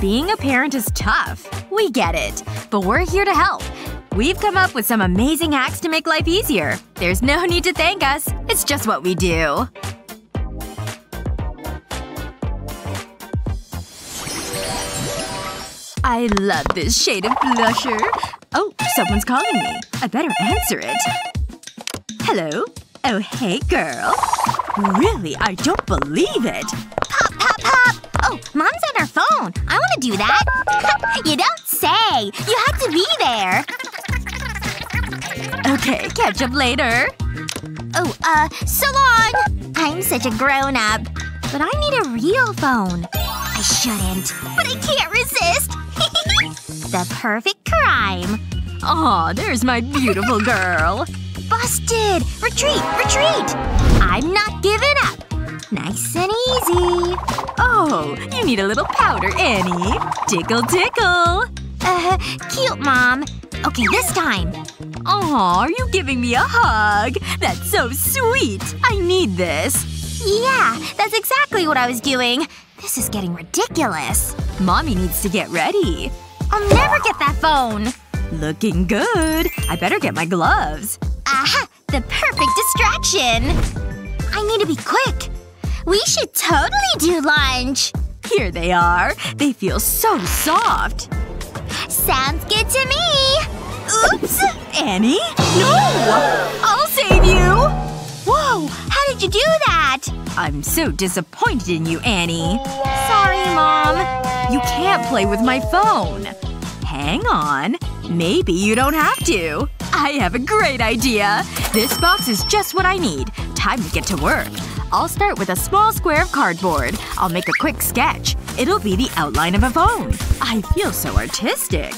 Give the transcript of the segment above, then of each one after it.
Being a parent is tough. We get it. But we're here to help. We've come up with some amazing hacks to make life easier. There's no need to thank us. It's just what we do. I love this shade of blusher. Oh, someone's calling me. I better answer it. Hello? Oh, hey, girl. Really? I don't believe it. Pop, pop, pop! Oh, Mom's on her phone. I wanna do that. You don't say. You had to be there. Okay, catch up later. Oh, so long! I'm such a grown-up. But I need a real phone. I shouldn't. But I can't resist! The perfect crime. Aw, there's my beautiful girl. Busted! Retreat! Retreat! I'm not giving up! Nice and easy. Oh, you need a little powder, Annie. Tickle, tickle. Cute, Mom. Okay, this time. Aw, are you giving me a hug? That's so sweet. I need this. Yeah, that's exactly what I was doing. This is getting ridiculous. Mommy needs to get ready. I'll never get that phone. Looking good. I better get my gloves. Aha! The perfect distraction! I need to be quick! We should totally do lunch! Here they are. They feel so soft. Sounds good to me! Oops! Annie? No! I'll save you! Whoa! How did you do that? I'm so disappointed in you, Annie. Sorry, Mom. You can't play with my phone. Hang on. Maybe you don't have to. I have a great idea! This box is just what I need. Time to get to work. I'll start with a small square of cardboard. I'll make a quick sketch. It'll be the outline of a phone. I feel so artistic.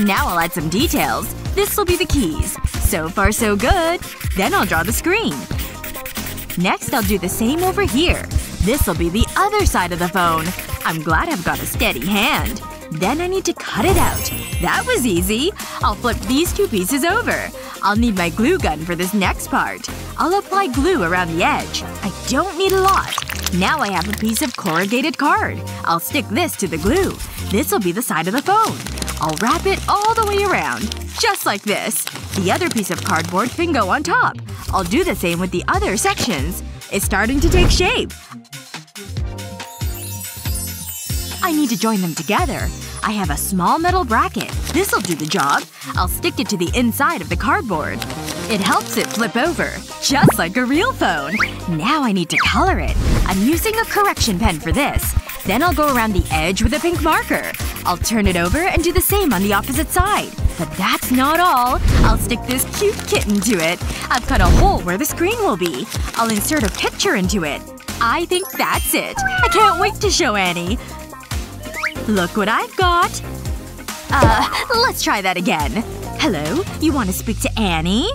Now I'll add some details. This'll be the keys. So far so good. Then I'll draw the screen. Next I'll do the same over here. This'll be the other side of the phone. I'm glad I've got a steady hand. Then I need to cut it out. That was easy. I'll flip these two pieces over. I'll need my glue gun for this next part. I'll apply glue around the edge. I don't need a lot. Now I have a piece of corrugated card. I'll stick this to the glue. This'll be the side of the phone. I'll wrap it all the way around. Just like this. The other piece of cardboard can go on top. I'll do the same with the other sections. It's starting to take shape. I need to join them together. I have a small metal bracket. This'll do the job. I'll stick it to the inside of the cardboard. It helps it flip over. Just like a real phone. Now I need to color it. I'm using a correction pen for this. Then I'll go around the edge with a pink marker. I'll turn it over and do the same on the opposite side. But that's not all. I'll stick this cute kitten to it. I've cut a hole where the screen will be. I'll insert a picture into it. I think that's it. I can't wait to show Annie. Look what I've got! Let's try that again. Hello? You want to speak to Annie?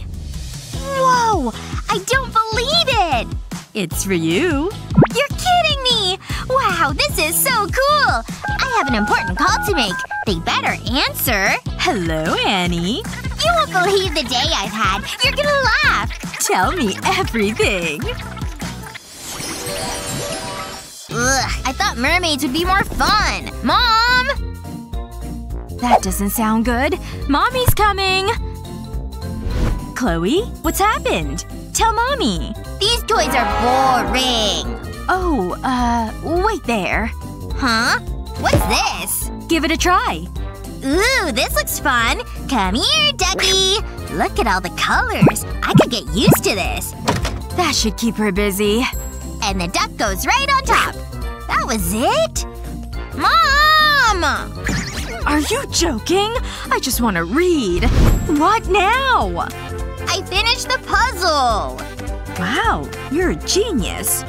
Whoa! I don't believe it! It's for you. You're kidding me! Wow, this is so cool! I have an important call to make. They better answer. Hello, Annie. You won't believe the day I've had. You're gonna laugh! Tell me everything. Ugh, I thought mermaids would be more fun! Mom! That doesn't sound good. Mommy's coming! Chloe? What's happened? Tell Mommy! These toys are boring! Oh, wait there. Huh? What's this? Give it a try. Ooh, this looks fun! Come here, ducky! Look at all the colors. I could get used to this. That should keep her busy. And the duck goes right on top. That was it? Mom! Are you joking? I just want to read. What now? I finished the puzzle! Wow, you're a genius.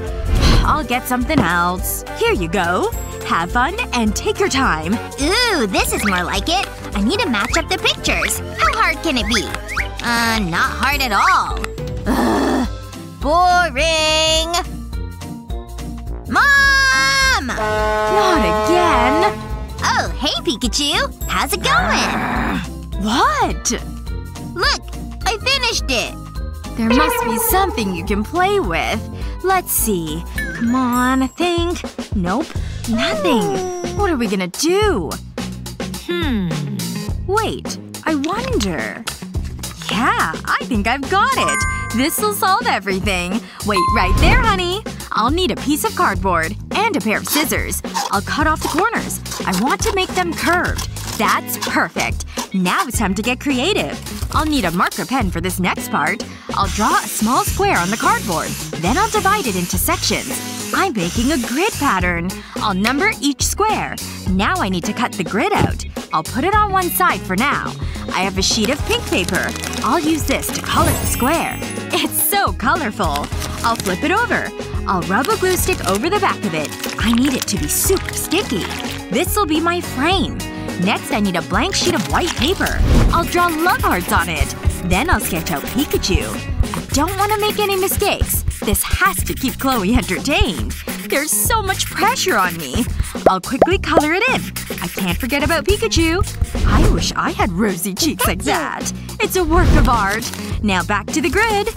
I'll get something else. Here you go. Have fun and take your time. Ooh, this is more like it. I need to match up the pictures. How hard can it be? Not hard at all. Ugh. Boring! Mom! Not again. Oh, hey, Pikachu. How's it going? What? Look, I finished it. There must be something you can play with. Let's see. Come on, think. Nope. Nothing. What are we gonna do? Wait. I wonder… Yeah, I think I've got it! This'll solve everything. Wait right there, honey! I'll need a piece of cardboard. And a pair of scissors. I'll cut off the corners. I want to make them curved. That's perfect. Now it's time to get creative. I'll need a marker pen for this next part. I'll draw a small square on the cardboard. Then I'll divide it into sections. I'm making a grid pattern. I'll number each square. Now I need to cut the grid out. I'll put it on one side for now. I have a sheet of pink paper. I'll use this to color the square. It's so colorful. I'll flip it over. I'll rub a glue stick over the back of it. I need it to be super sticky. This'll be my frame. Next, I need a blank sheet of white paper. I'll draw love hearts on it. Then I'll sketch out Pikachu. I don't want to make any mistakes. This has to keep Chloe entertained. There's so much pressure on me. I'll quickly color it in. I can't forget about Pikachu. I wish I had rosy cheeks like that. It's a work of art. Now back to the grid.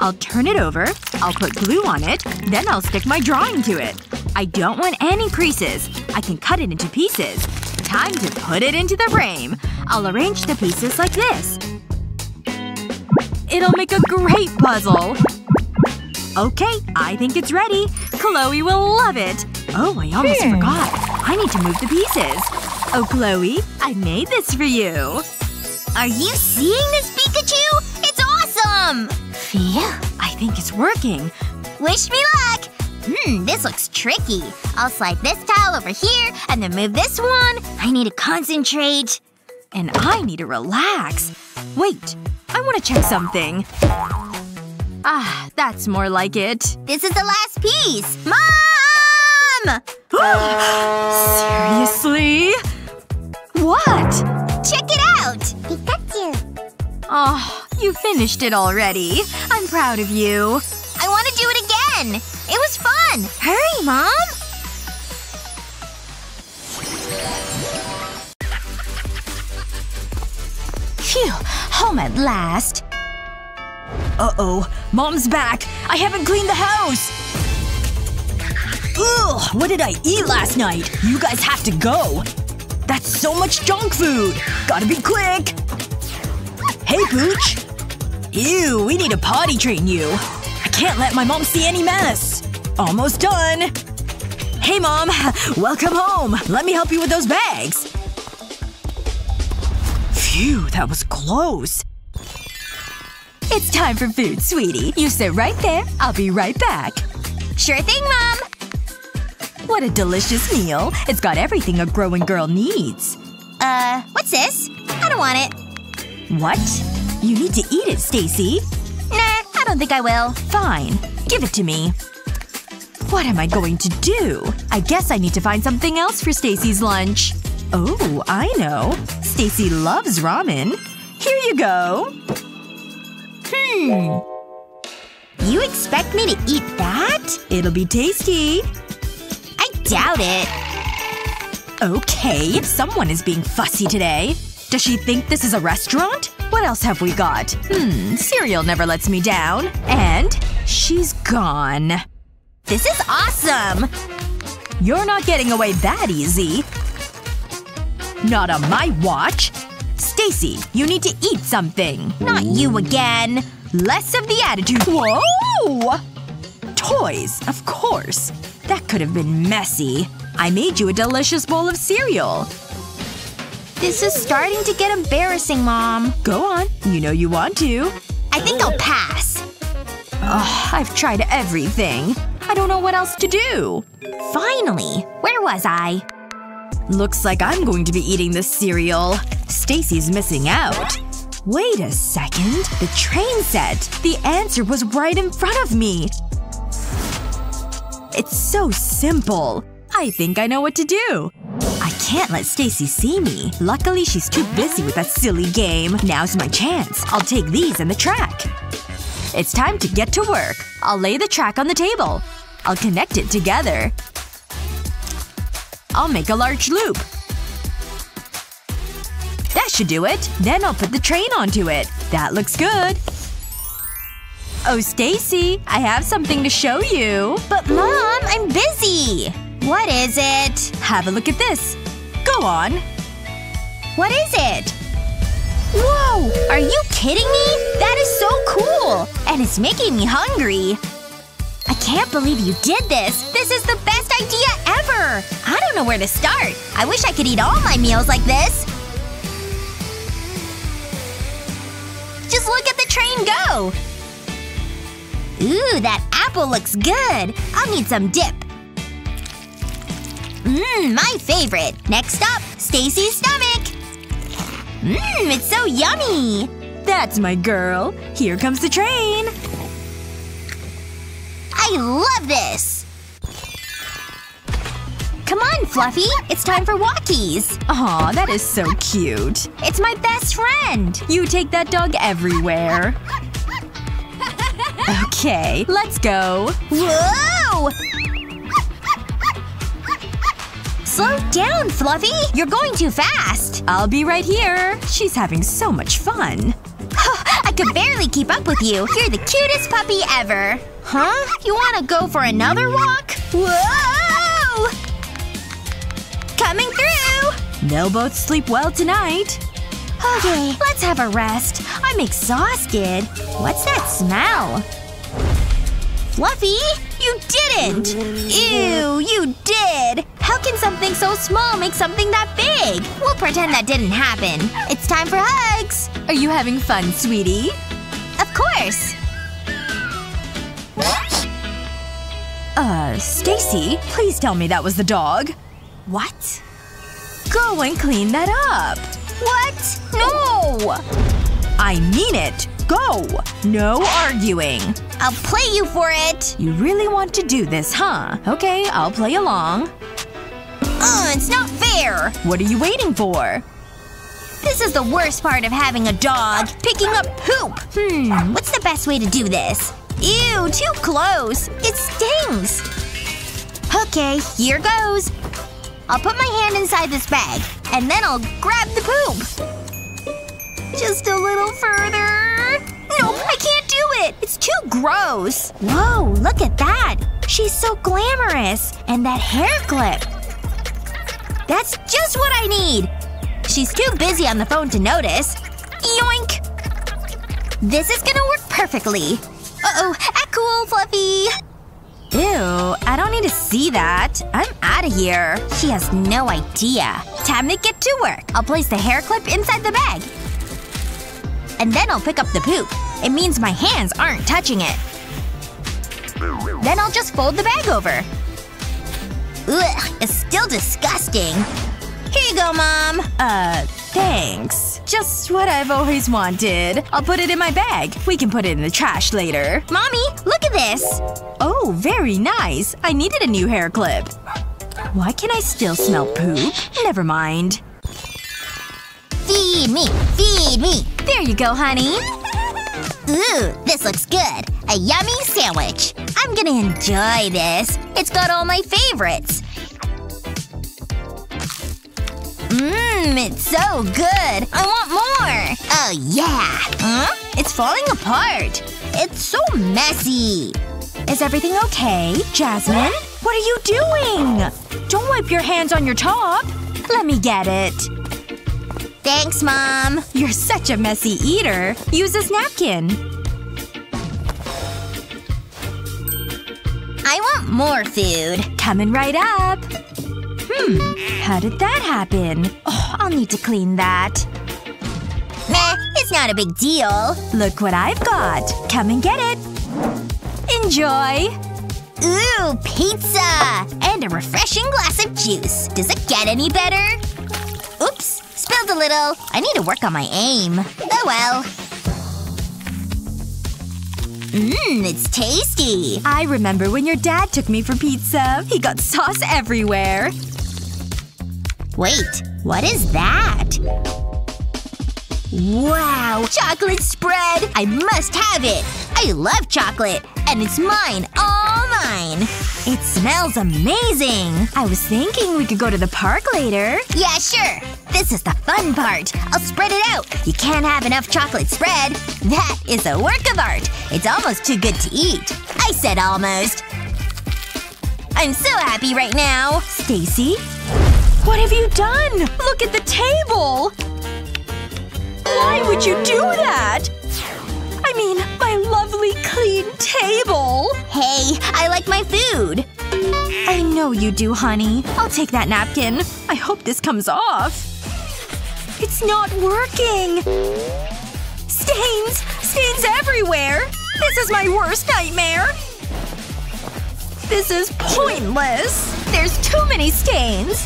I'll turn it over. I'll put glue on it. Then I'll stick my drawing to it. I don't want any creases. I can cut it into pieces. Time to put it into the frame. I'll arrange the pieces like this. It'll make a great puzzle. Okay, I think it's ready. Chloe will love it. Oh, I almost forgot. I need to move the pieces. Oh, Chloe, I made this for you. Are you seeing this, Pikachu? It's awesome! Phew. I think it's working. Wish me luck! This looks tricky. I'll slide this tile over here, and then move this one. I need to concentrate. And I need to relax. Wait. I want to check something. Ah, that's more like it. This is the last piece! Mom! Seriously? What? Check it out! Pikachu. Oh, you finished it already. I'm proud of you. I want to do it again! It was fun! Hurry, Mom! Phew. Home at last. Uh-oh. Mom's back. I haven't cleaned the house! Ugh! What did I eat last night? You guys have to go! That's so much junk food! Gotta be quick! Hey, Pooch! Ew, we need to potty train you. I can't let my mom see any mess. Almost done. Hey, Mom. Welcome home. Let me help you with those bags. Phew, that was close. It's time for food, sweetie. You sit right there. I'll be right back. Sure thing, Mom! What a delicious meal. It's got everything a growing girl needs. What's this? I don't want it. What? You need to eat it, Stacy. Nah, I don't think I will. Fine. Give it to me. What am I going to do? I guess I need to find something else for Stacy's lunch. Oh, I know. Stacy loves ramen. Here you go. You expect me to eat that? It'll be tasty. I doubt it. Okay, someone is being fussy today. Does she think this is a restaurant? What else have we got? Cereal never lets me down. And she's gone. This is awesome! You're not getting away that easy. Not on my watch. Stacy, you need to eat something. Not you again. Less of the attitude. Whoa! Toys, of course. That could have been messy. I made you a delicious bowl of cereal. This is starting to get embarrassing, Mom. Go on. You know you want to. I think I'll pass. Ugh, I've tried everything. I don't know what else to do. Finally. Where was I? Looks like I'm going to be eating this cereal. Stacy's missing out. Wait a second. The train set. The answer was right in front of me. It's so simple. I think I know what to do. I can't let Stacy see me. Luckily, she's too busy with that silly game. Now's my chance. I'll take these and the track. It's time to get to work. I'll lay the track on the table. I'll connect it together. I'll make a large loop. That should do it. Then I'll put the train onto it. That looks good. Oh, Stacy. I have something to show you. But Mom, I'm busy. What is it? Have a look at this. Go on. What is it? Whoa! Are you kidding me? That is so cool! And it's making me hungry. I can't believe you did this! This is the best idea ever! I don't know where to start. I wish I could eat all my meals like this. Just look at the train go! Ooh, that apple looks good. I'll need some dip. Mmm, my favorite. Next up, Stacy's stomach. Mmm, it's so yummy! That's my girl. Here comes the train. I love this! Come on, Fluffy! It's time for walkies! Aw, that is so cute. It's my best friend! You take that dog everywhere. Okay, let's go. Whoa! Slow down, Fluffy! You're going too fast! I'll be right here. She's having so much fun. I could barely keep up with you. You're the cutest puppy ever. Huh? You wanna go for another walk? Whoa! Coming through! They'll both sleep well tonight. Okay, let's have a rest. I'm exhausted. What's that smell? Fluffy? You didn't! Ew, you did! How can something so small make something that big? We'll pretend that didn't happen. It's time for hugs! Are you having fun, sweetie? Of course! Stacy, please tell me that was the dog. What? Go and clean that up. What? No! I mean it. Go! No arguing. I'll play you for it! You really want to do this, huh? Okay, I'll play along. It's not fair! What are you waiting for? This is the worst part of having a dog. Picking up poop! What's the best way to do this? Ew, too close! It stings! Okay, here goes. I'll put my hand inside this bag. And then I'll grab the poop. Just a little further… Nope, I can't do it! It's too gross! Whoa, look at that! She's so glamorous! And that hair clip! That's just what I need! She's too busy on the phone to notice. Yoink! This is gonna work perfectly. Uh-oh, act cool, Fluffy! Ew, I don't need to see that. I'm out of here. She has no idea. Time to get to work. I'll place the hair clip inside the bag. And then I'll pick up the poop. It means my hands aren't touching it. Then I'll just fold the bag over. Ugh, it's still disgusting. Here you go, Mom! Thanks. Just what I've always wanted. I'll put it in my bag. We can put it in the trash later. Mommy, look at this! Oh, very nice. I needed a new hair clip. Why can I still smell poop? Never mind. Feed me! Feed me! There you go, honey. Ooh, this looks good. A yummy sandwich. I'm gonna enjoy this. It's got all my favorites. Mmm, it's so good! I want more! Oh yeah! Huh? It's falling apart! It's so messy! Is everything okay, Jasmine? What are you doing? Don't wipe your hands on your top! Let me get it. Thanks, Mom. You're such a messy eater. Use this napkin. I want more food. Coming right up. How did that happen? Oh, I'll need to clean that. Meh, it's not a big deal. Look what I've got. Come and get it. Enjoy. Ooh, pizza! And a refreshing glass of juice. Does it get any better? Oops. Spilled a little. I need to work on my aim. Oh well. Mmm, it's tasty! I remember when your dad took me for pizza. He got sauce everywhere. Wait, what is that? Wow! Chocolate spread! I must have it! I love chocolate! And it's mine! All mine! It smells amazing! I was thinking we could go to the park later. Yeah, sure! This is the fun part! I'll spread it out! You can't have enough chocolate spread! That is a work of art! It's almost too good to eat! I said almost! I'm so happy right now! Stacy? What have you done? Look at the table! Why would you do that? I mean, my lovely clean table! Hey, I like my food! I know you do, honey. I'll take that napkin. I hope this comes off. It's not working! Stains! Stains everywhere! This is my worst nightmare! This is pointless! There's too many stains!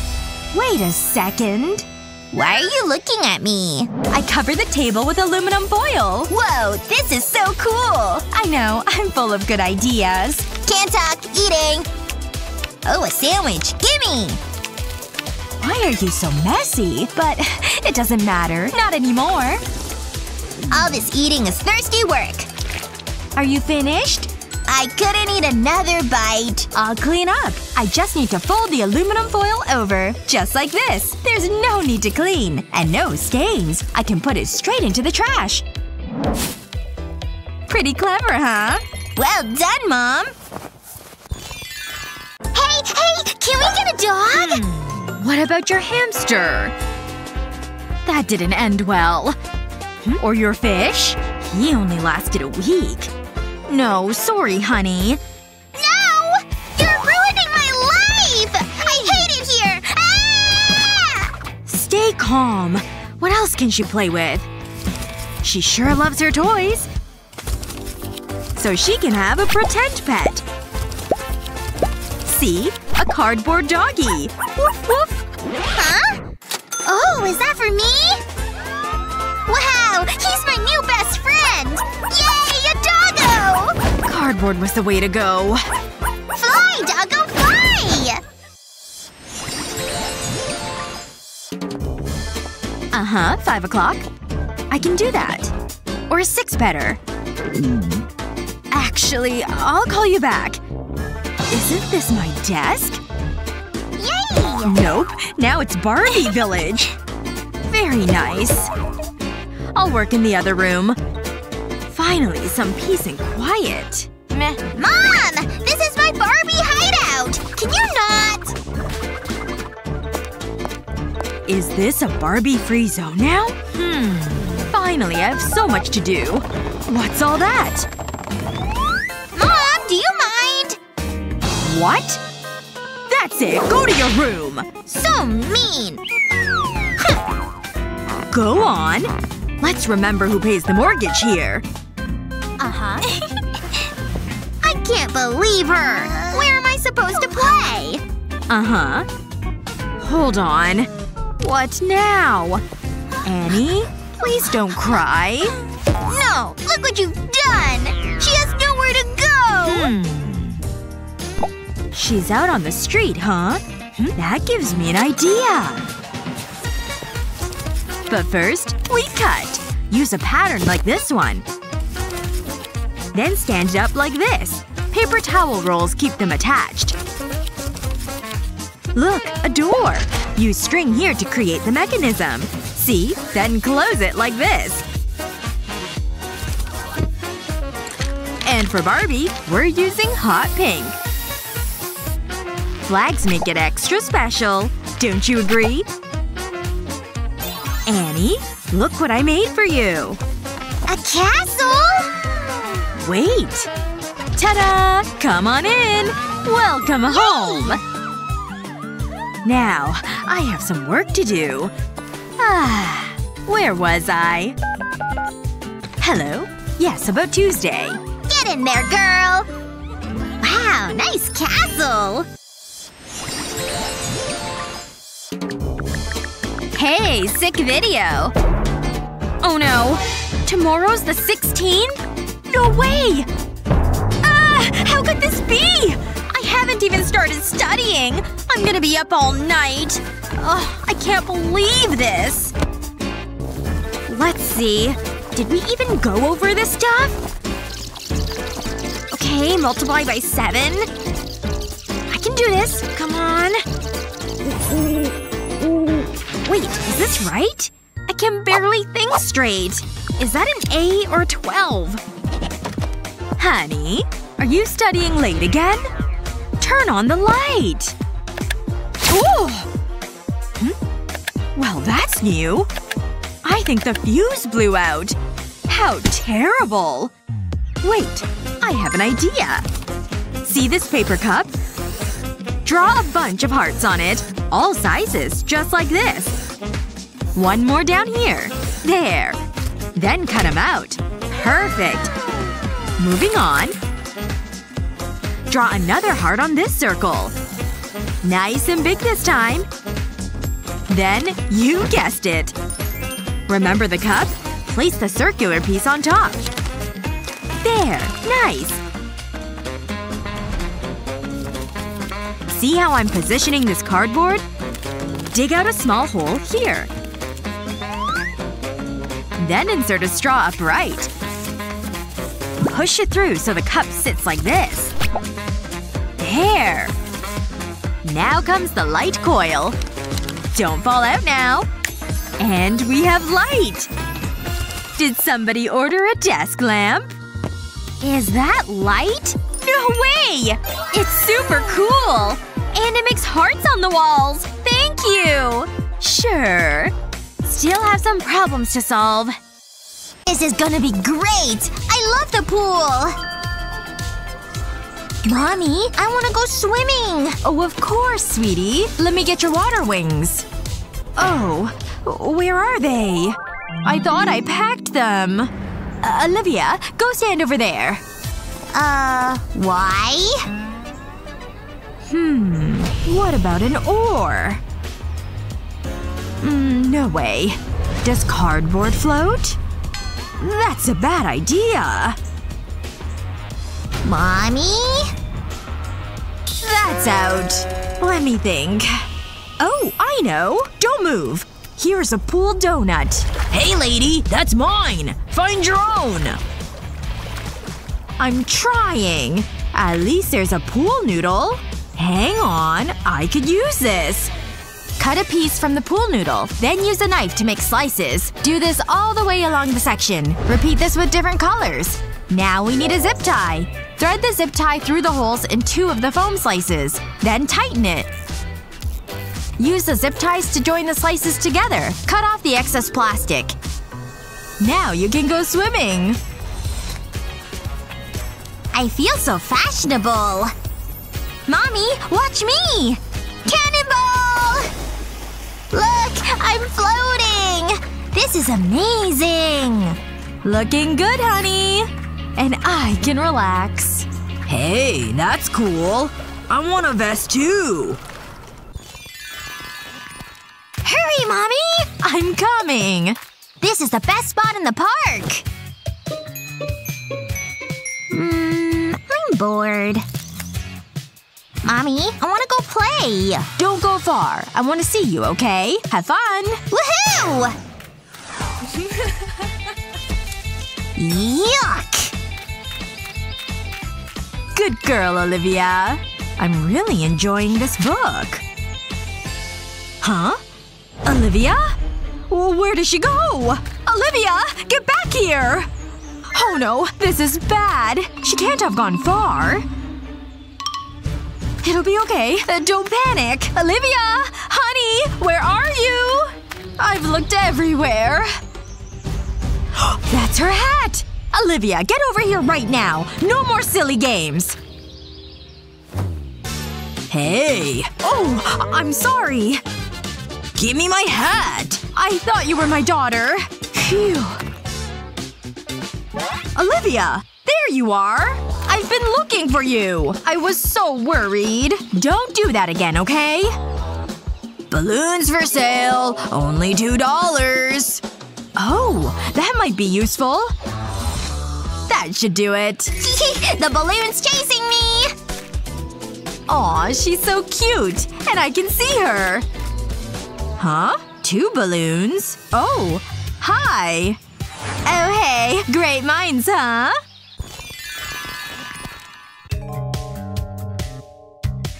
Wait a second. Why are you looking at me? I cover the table with aluminum foil! Whoa, this is so cool! I know, I'm full of good ideas. Can't talk, eating! Oh, a sandwich. Gimme! Why are you so messy? But it doesn't matter. Not anymore. All this eating is thirsty work. Are you finished? I couldn't eat another bite. I'll clean up. I just need to fold the aluminum foil over. Just like this. There's no need to clean. And no stains. I can put it straight into the trash. Pretty clever, huh? Well done, Mom! Hey! Can we get a dog? What about your hamster? That didn't end well. Or your fish? He only lasted a week. No, sorry, honey. No! You're ruining my life! I hate it here! Ah! Stay calm. What else can she play with? She sure loves her toys. So she can have a pretend pet. See? A cardboard doggy. Woof woof! Huh? Oh, is that for me? Wow! He's my new best friend! Yay! A doggo! Cardboard was the way to go. Fly, doggo, fly! Uh-huh. 5 o'clock. I can do that. Or 6 better. Actually, I'll call you back. Isn't this my desk? Yay! Nope. Now it's Barbie Village. Very nice. I'll work in the other room. Finally, some peace and quiet. Meh. Mom! This is my Barbie hideout! Can you not? Is this a Barbie-free zone now? Finally, I have so much to do. What's all that? Mom, do you mind? What? That's it! Go to your room! So mean! Go on. Let's remember who pays the mortgage here. I can't believe her! Where am I supposed to play? Hold on. What now? Annie? Please don't cry. No! Look what you've done! She has nowhere to go! She's out on the street, huh? That gives me an idea. But first, we cut. Use a pattern like this one. Then stand it up like this. Paper towel rolls keep them attached. Look, a door. Use string here to create the mechanism. See? Then close it like this. And for Barbie, we're using hot pink. Flags make it extra special. Don't you agree? Annie, look what I made for you! A castle? Wait. Ta-da! Come on in! Welcome home! Now, I have some work to do. Where was I? Hello? Yes, about Tuesday. Get in there, girl! Wow, nice castle! Hey, sick video! Oh no. Tomorrow's the 16th? No way! How could this be? I haven't even started studying! I'm gonna be up all night. Ugh, I can't believe this. Let's see. Did we even go over this stuff? Okay, multiply by 7. I can do this. Come on. Wait, is this right? I can barely think straight. Is that an A or 12? Honey? Are you studying late again? Turn on the light! Ooh! Hmm? Well, that's new. I think the fuse blew out. How terrible! Wait. I have an idea. See this paper cup? Draw a bunch of hearts on it. All sizes, just like this. One more down here. There. Then cut them out. Perfect. Moving on. Draw another heart on this circle. Nice and big this time. Then, you guessed it. Remember the cup? Place the circular piece on top. There. Nice. See how I'm positioning this cardboard? Dig out a small hole here. Then insert a straw upright. Push it through so the cup sits like this. There. Now comes the light coil. Don't fall out now. And we have light! Did somebody order a desk lamp? Is that light? No way! It's super cool! And it makes hearts on the walls! Thank you! Sure. Still have some problems to solve. This is gonna be great! I love the pool! Mommy, I wanna go swimming! Oh, of course, sweetie. Let me get your water wings. Oh. Where are they? I thought I packed them. Olivia, go stand over there. Why? What about an oar? No way. Does cardboard float? That's a bad idea. Mommy? That's out. Let me think. Oh, I know. Don't move. Here's a pool donut. Hey, lady! That's mine! Find your own! I'm trying. At least there's a pool noodle. Hang on. I could use this. Cut a piece from the pool noodle. Then use a knife to make slices. Do this all the way along the section. Repeat this with different colors. Now we need a zip tie. Thread the zip tie through the holes in 2 of the foam slices. Then tighten it. Use the zip ties to join the slices together. Cut off the excess plastic. Now you can go swimming! I feel so fashionable! Mommy, watch me! Cannonball! Look! I'm floating! This is amazing! Looking good, honey! And I can relax. Hey, that's cool. I want a vest too! Hurry, Mommy! I'm coming! This is the best spot in the park! I'm bored. Mommy, I wanna go play! Don't go far. I wanna see you, okay? Have fun! Woohoo! Yuck! Good girl, Olivia. I'm really enjoying this book. Huh? Olivia? Where does she go? Olivia! Get back here! Oh no, this is bad. She can't have gone far. It'll be okay. Don't panic. Olivia! Honey! Where are you? I've looked everywhere. That's her hat! Olivia, get over here right now! No more silly games! Hey! Oh! I'm sorry. Give me my hat! I thought you were my daughter. Phew. Olivia! There you are! I've been looking for you! I was so worried. Don't do that again, okay? Balloons for sale. Only $2. Oh. That might be useful. That should do it. The balloon's chasing me! Aw, she's so cute. And I can see her. Huh? 2 balloons? Oh. Hi. Oh hey. Great minds, huh?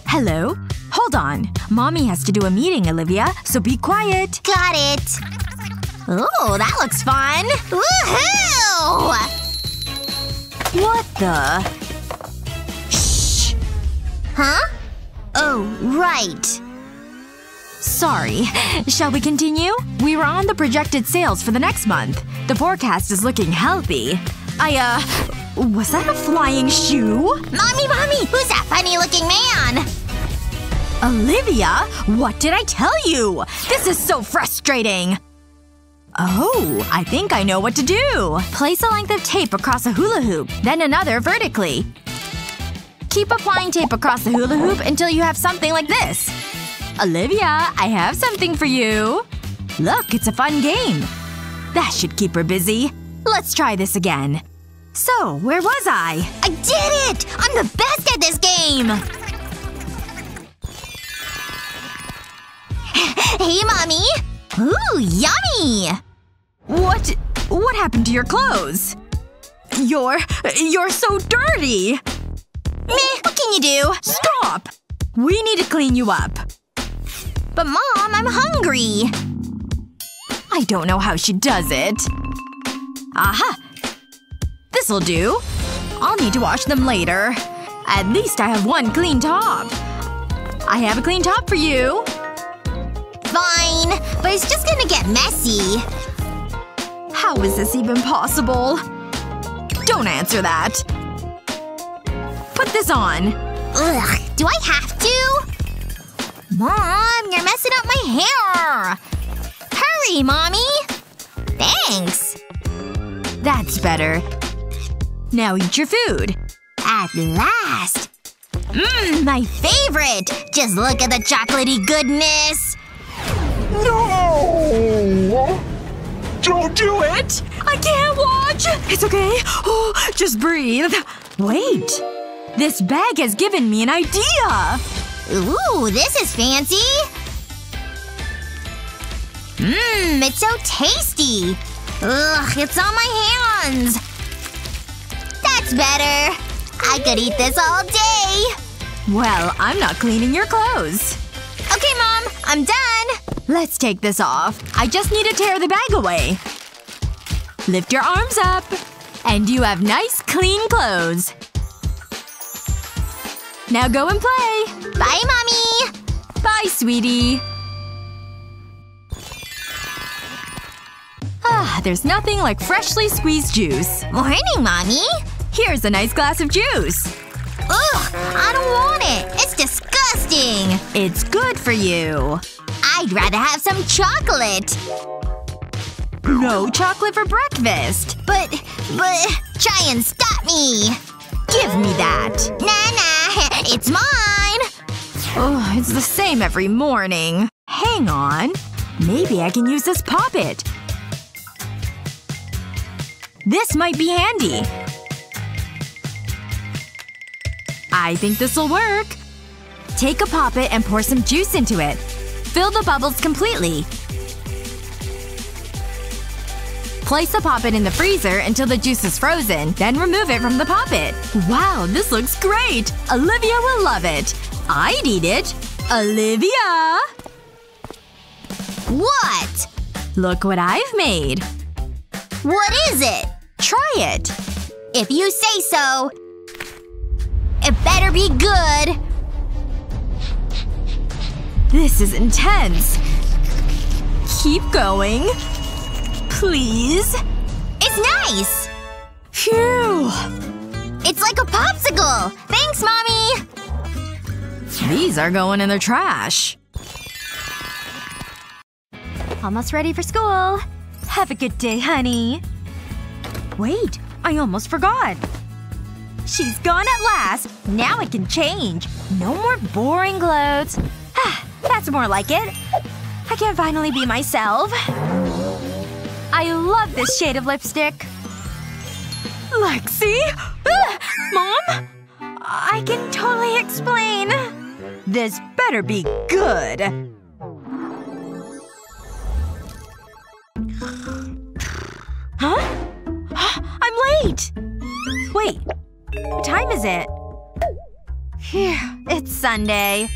Hello? Hold on. Mommy has to do a meeting, Olivia, so be quiet. Got it. Oh, that looks fun. Woohoo! What the? Shh. Huh? Oh, right. Sorry. Shall we continue? We were on the projected sales for the next month. The forecast is looking healthy. Was that a flying shoe? Mommy, mommy! Who's that funny-looking man? Olivia? What did I tell you? This is so frustrating! Oh, I think I know what to do. Place a length of tape across a hula hoop, then another vertically. Keep applying tape across the hula hoop until you have something like this. Olivia, I have something for you. Look, it's a fun game. That should keep her busy. Let's try this again. So, where was I? I did it! I'm the best at this game! Hey, mommy! Ooh, yummy! What happened to your clothes? You're so dirty! Meh, what can you do? Stop! We need to clean you up. But mom, I'm hungry! I don't know how she does it. Aha! This'll do. I'll need to wash them later. At least I have one clean top. I have a clean top for you. Fine. But it's just gonna get messy. How is this even possible? Don't answer that. Put this on. Ugh. Do I have to? Mom, you're messing up my hair! Hurry, mommy! Thanks. That's better. Now eat your food. At last. Mmm, my favorite! Just look at the chocolatey goodness! No! Don't do it! I can't watch! It's okay. Oh, just breathe. Wait. This bag has given me an idea! Ooh, this is fancy! Mmm, it's so tasty! Ugh, it's on my hands! That's better! I could eat this all day! Well, I'm not cleaning your clothes. Okay, Mom. I'm done! Let's take this off. I just need to tear the bag away. Lift your arms up. And you have nice, clean clothes. Now go and play. Bye, mommy. Bye, sweetie. Ah, there's nothing like freshly squeezed juice. Morning, mommy. Here's a nice glass of juice. Ugh! I don't want it! It's disgusting! It's good for you. I'd rather have some chocolate! No chocolate for breakfast! But… Try and stop me! Give me that! Nah, it's mine! Oh, it's the same every morning. Hang on. Maybe I can use this poppet. This might be handy. I think this'll work. Take a poppet and pour some juice into it. Fill the bubbles completely. Place the poppet in the freezer until the juice is frozen, then remove it from the poppet. Wow, this looks great! Olivia will love it. I'd eat it. Olivia! What? Look what I've made. What is it? Try it. If you say so. It better be good. This is intense. Keep going. Please? It's nice! Phew. It's like a popsicle! Thanks, mommy! These are going in the trash. Almost ready for school. Have a good day, honey. Wait. I almost forgot. She's gone at last. Now I can change. No more boring clothes. That's more like it. I can finally be myself. I love this shade of lipstick. Lexi? Mom? I can totally explain. This better be good. Huh? I'm late! Wait. What time is it? Phew. It's Sunday.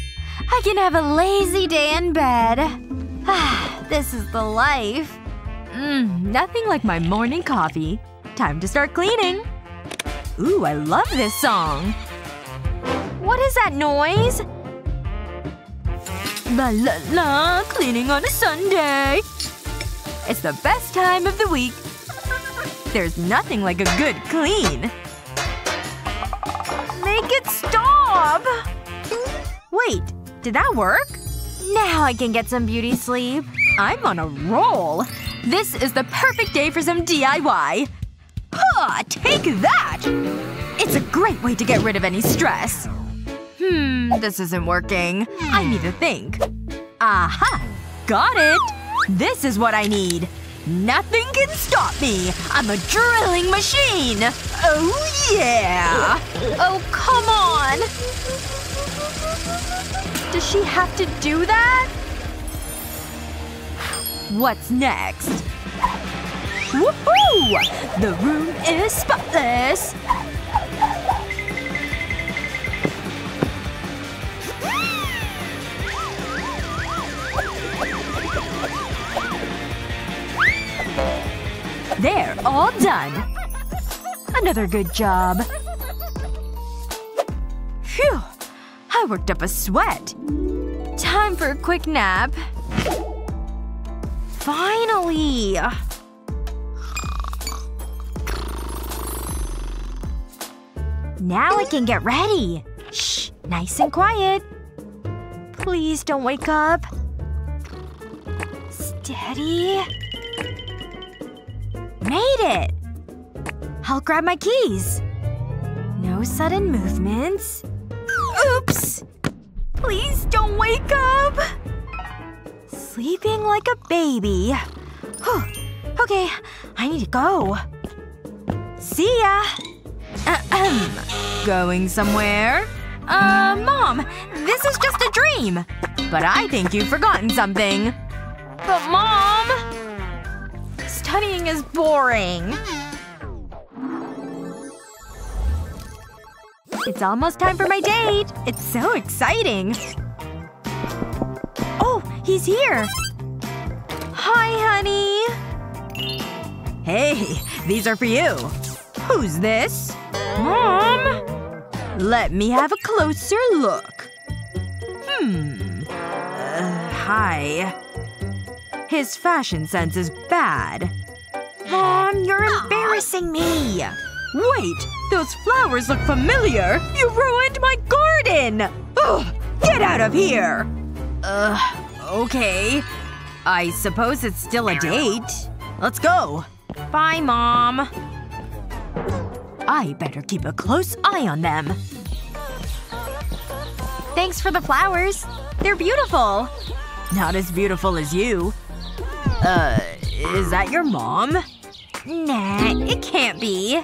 I can have a lazy day in bed. This is the life. Nothing like my morning coffee. Time to start cleaning. Ooh, I love this song. What is that noise? La la la, cleaning on a Sunday! It's the best time of the week. There's nothing like a good clean. Make it stop! Wait, did that work? Now I can get some beauty sleep. I'm on a roll. This is the perfect day for some DIY. Huh, take that! It's a great way to get rid of any stress. This isn't working. I need to think. Aha! Got it! This is what I need. Nothing can stop me! I'm a drilling machine! Oh yeah! Oh, come on! Does she have to do that? What's next? Woohoo! The room is spotless! They're all done! Another good job. Phew! I worked up a sweat. Time for a quick nap. Finally! Now I can get ready. Shh. Nice and quiet. Please don't wake up. Steady. Made it! I'll grab my keys. No sudden movements. Oops! Please don't wake up! Sleeping like a baby. Whew. Okay, I need to go. See ya! Going somewhere? Mom, this is just a dream. But I think you've forgotten something. But Mom… Studying is boring. It's almost time for my date. It's so exciting. Oh, he's here. Hi, honey. Hey, these are for you. Who's this? Mom? Let me have a closer look. Hi. His fashion sense is bad. Mom, you're embarrassing me! Wait! Those flowers look familiar! You ruined my garden! Ugh! Get out of here! Okay. I suppose it's still a date. Let's go. Bye, Mom. I better keep a close eye on them. Thanks for the flowers. They're beautiful. Not as beautiful as you. Is that your mom? Nah, it can't be.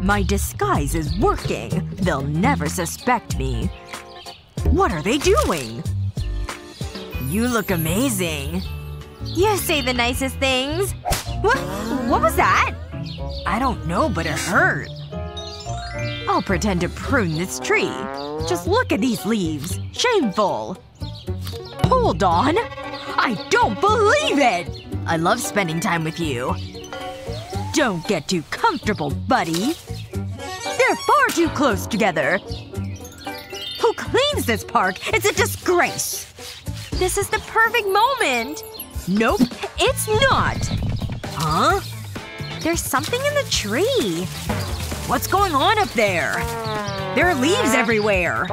My disguise is working. They'll never suspect me. What are they doing? You look amazing. You say the nicest things. What was that? I don't know, but it hurt. I'll pretend to prune this tree. Just look at these leaves. Shameful. Hold on. I don't believe it! I love spending time with you. Don't get too comfortable, buddy. They're far too close together. Who cleans this park? It's a disgrace. This is the perfect moment. Nope, it's not. Huh? There's something in the tree. What's going on up there? There are leaves everywhere.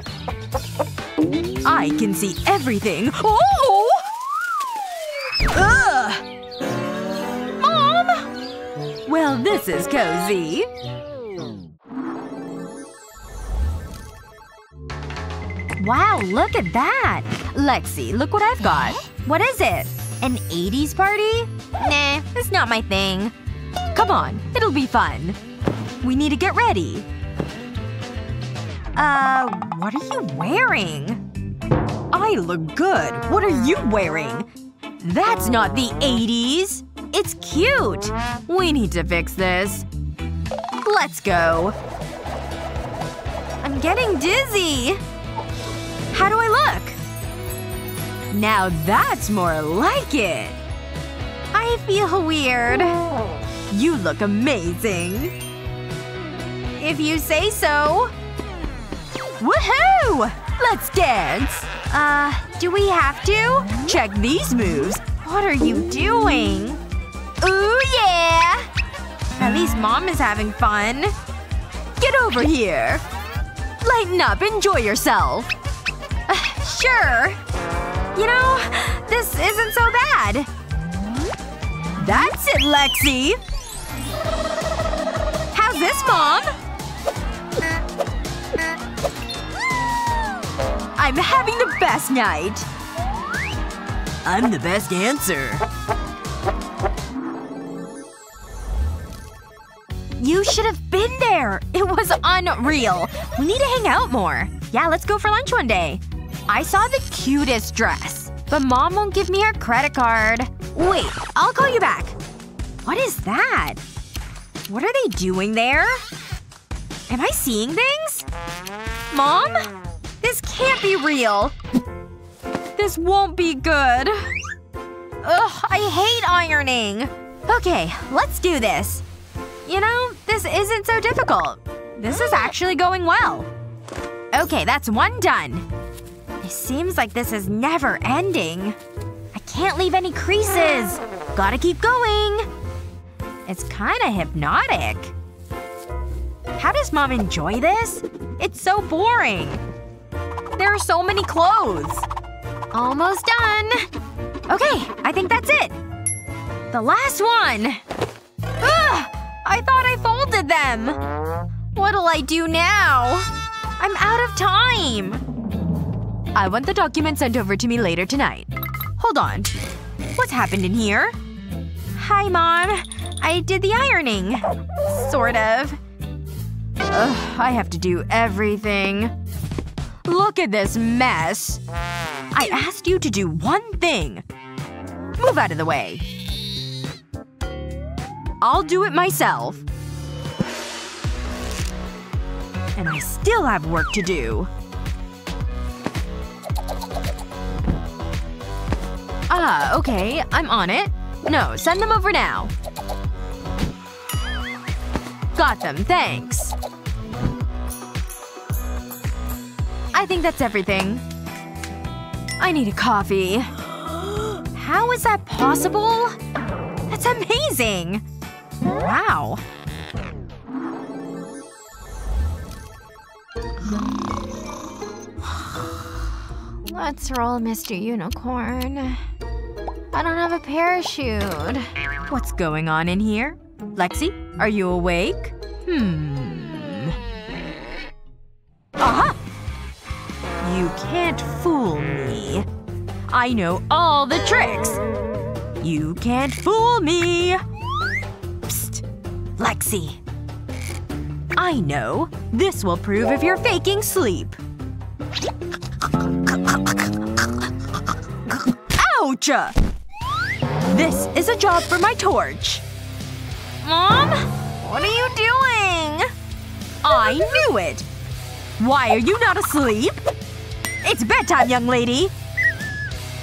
I can see everything. Oh! Ugh! Mom! Well, this is cozy. Wow, look at that! Lexi, look what I've got. What is it? An 80s party? Nah, it's not my thing. Come on, it'll be fun. We need to get ready. What are you wearing? I look good. What are you wearing? That's not the 80s! It's cute! We need to fix this. Let's go. I'm getting dizzy! How do I look? Now that's more like it! I feel weird. You look amazing. If you say so. Woohoo! Let's dance! Do we have to? Check these moves. What are you doing? Ooh, yeah! At least mom is having fun. Get over here! Lighten up, enjoy yourself! Sure! You know, this isn't so bad. That's it, Lexi! How's this, Mom? I'm having the best night! I'm the best dancer. You should have been there! It was unreal! We need to hang out more. Yeah, let's go for lunch one day. I saw the cutest dress. But mom won't give me her credit card. Wait, I'll call you back. What is that? What are they doing there? Am I seeing things? Mom? This can't be real. This won't be good. Ugh, I hate ironing. Okay, let's do this. You know, this isn't so difficult. This is actually going well. Okay, that's one done. It seems like this is never ending. I can't leave any creases. Gotta keep going. It's kinda hypnotic. How does mom enjoy this? It's so boring. There are so many clothes. Almost done. Okay, I think that's it. The last one. Ugh! I thought I folded them! What'll I do now? I'm out of time! I want the document sent over to me later tonight. Hold on. What's happened in here? Hi, Mom. I did the ironing. Sort of. Ugh, I have to do everything. Look at this mess. I asked you to do one thing. Move out of the way. I'll do it myself. And I still have work to do. Ah, okay. I'm on it. No, send them over now. Got them, thanks. I think that's everything. I need a coffee. How is that possible? That's amazing! Wow. Let's roll, Mr. Unicorn. I don't have a parachute. What's going on in here? Lexi, are you awake? Aha! You can't fool me. I know all the tricks. You can't fool me. Lexi. I know. This will prove if you're faking sleep. Ouch! This is a job for my torch. Mom? What are you doing? I knew it! Why are you not asleep? It's bedtime, young lady.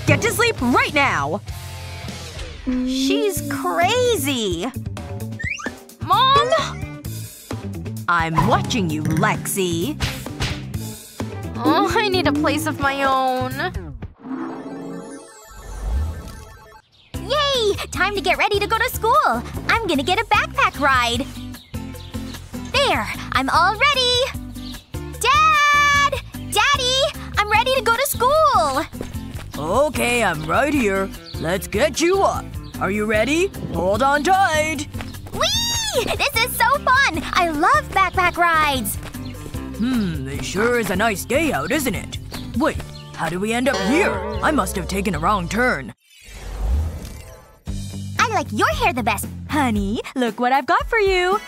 Get to sleep right now. She's crazy. Mom? I'm watching you, Lexi. Oh, I need a place of my own. Yay! Time to get ready to go to school! I'm gonna get a backpack ride! There! I'm all ready! Dad! Daddy! I'm ready to go to school! Okay, I'm right here. Let's get you up. Are you ready? Hold on tight! Whee! This is so fun! I love backpack rides! It sure is a nice day out, isn't it? Wait, how did we end up here? I must have taken a wrong turn. I like your hair the best. Honey, look what I've got for you.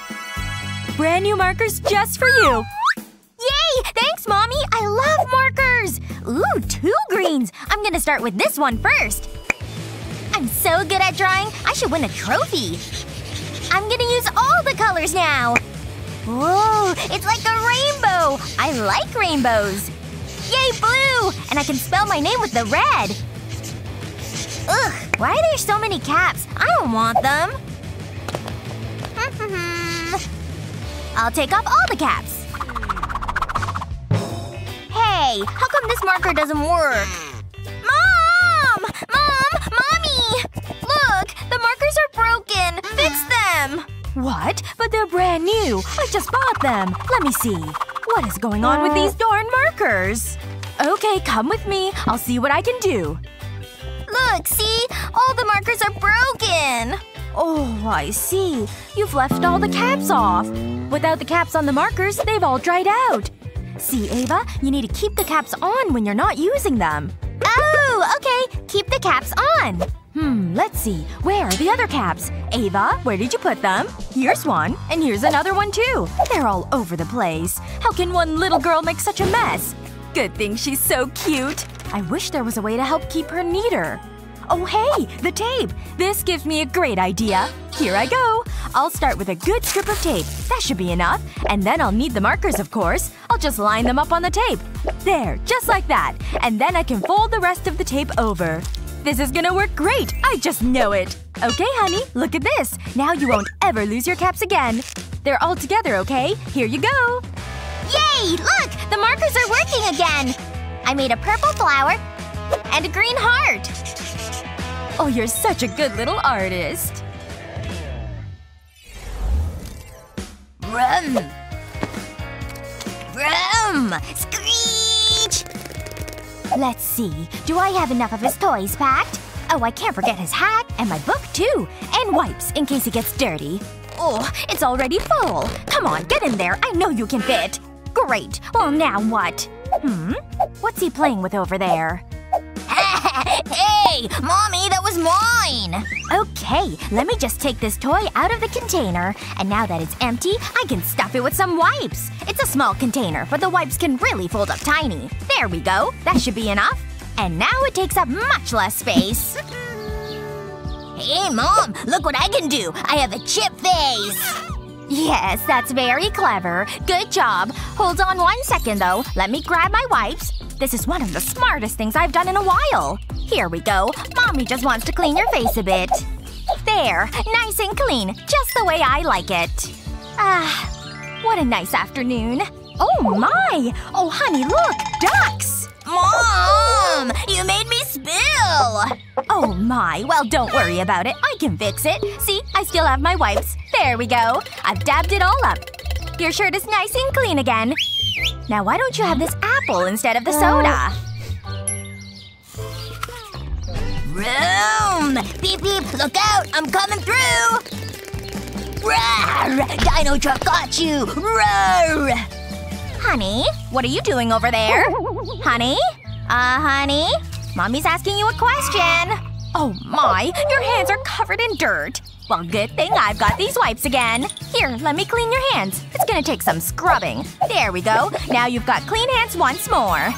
Brand new markers just for you. Yay! Thanks, Mommy! I love markers! Ooh, two greens! I'm gonna start with this one first. I'm so good at drawing, I should win a trophy. I'm gonna use all the colors now! Whoa! It's like a rainbow! I like rainbows! Yay, blue! And I can spell my name with the red! Ugh! Why are there so many caps? I don't want them! I'll take off all the caps! Hey! Hey, how come this marker doesn't work? Mom! Mom! Mommy! Look! The markers are broken! Fix them! What? But they're brand new! I just bought them! Let me see. What is going on with these darn markers? Okay, come with me. I'll see what I can do. Look, see? All the markers are broken! Oh, I see. You've left all the caps off. Without the caps on the markers, they've all dried out. See, Ava? You need to keep the caps on when you're not using them. Oh, okay. Keep the caps on. Let's see. Where are the other caps? Ava, where did you put them? Here's one. And here's another one, too. They're all over the place. How can one little girl make such a mess? Good thing she's so cute. I wish there was a way to help keep her neater. Oh hey! The tape! This gives me a great idea. Here I go! I'll start with a good strip of tape. That should be enough. And then I'll need the markers, of course. I'll just line them up on the tape. There. Just like that. And then I can fold the rest of the tape over. This is gonna work great! I just know it! Okay, honey. Look at this. Now you won't ever lose your caps again. They're all together, okay? Here you go! Yay! Look! The markers are working again! I made a purple flower and a green heart. Oh, you're such a good little artist. Vroom! Vroom! Screech! Let's see. Do I have enough of his toys packed? Oh, I can't forget his hat. And my book, too. And wipes, in case it gets dirty. Oh, it's already full. Come on, get in there. I know you can fit. Great. Well, now what? What's he playing with over there? Hey! Mommy, that was mine! Okay, let me just take this toy out of the container. And now that it's empty, I can stuff it with some wipes. It's a small container, but the wipes can really fold up tiny. There we go. That should be enough. And now it takes up much less space. Hey, Mom! Look what I can do! I have a chip face! Yes, that's very clever. Good job. Hold on one second, though. Let me grab my wipes. This is one of the smartest things I've done in a while. Here we go. Mommy just wants to clean your face a bit. There. Nice and clean. Just the way I like it. Ah. What a nice afternoon. Oh my! Oh, honey, look! Ducks! Mom! You made me spill! Oh my. Well, don't worry about it. I can fix it. See? I still have my wipes. There we go. I've dabbed it all up. Your shirt is nice and clean again. Now why don't you have this apple instead of the soda? Vroom! Beep beep! Look out! I'm coming through! Roar! Dino truck got you! Roar! Honey? What are you doing over there? Honey? Honey? Mommy's asking you a question. Oh my! Your hands are covered in dirt. Well, good thing I've got these wipes again. Here, let me clean your hands. It's gonna take some scrubbing. There we go. Now you've got clean hands once more.